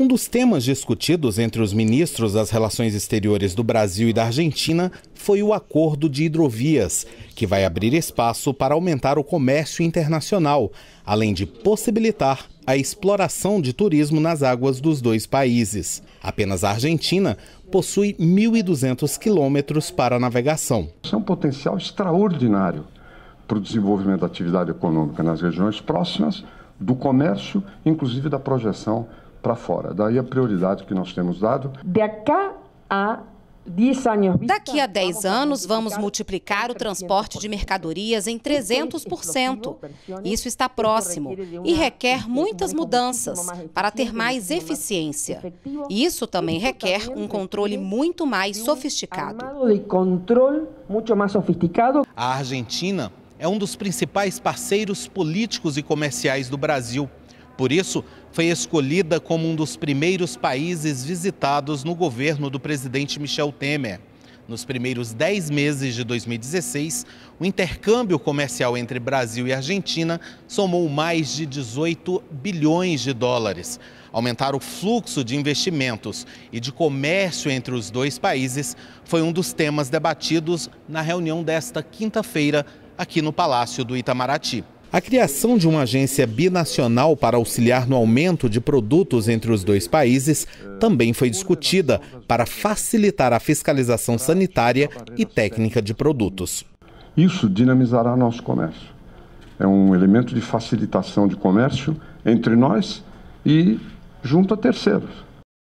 Um dos temas discutidos entre os ministros das Relações Exteriores do Brasil e da Argentina foi o acordo de hidrovias, que vai abrir espaço para aumentar o comércio internacional, além de possibilitar a exploração de turismo nas águas dos dois países. Apenas a Argentina possui 1.200 quilômetros para navegação. Isso é um potencial extraordinário para o desenvolvimento da atividade econômica nas regiões próximas, do comércio, inclusive da projeção para fora. Daí a prioridade que nós temos dado. Daqui a 10 anos, vamos multiplicar o transporte de mercadorias em 300%. Isso está próximo e requer muitas mudanças para ter mais eficiência. Isso também requer um controle muito mais sofisticado. A Argentina é um dos principais parceiros políticos e comerciais do Brasil. Por isso, foi escolhida como um dos primeiros países visitados no governo do presidente Michel Temer. Nos primeiros 10 meses de 2016, o intercâmbio comercial entre Brasil e Argentina somou mais de 18 bilhões de dólares. Aumentar o fluxo de investimentos e de comércio entre os dois países foi um dos temas debatidos na reunião desta quinta-feira aqui no Palácio do Itamaraty. A criação de uma agência binacional para auxiliar no aumento de produtos entre os dois países também foi discutida para facilitar a fiscalização sanitária e técnica de produtos. Isso dinamizará nosso comércio. É um elemento de facilitação de comércio entre nós e junto a terceiros.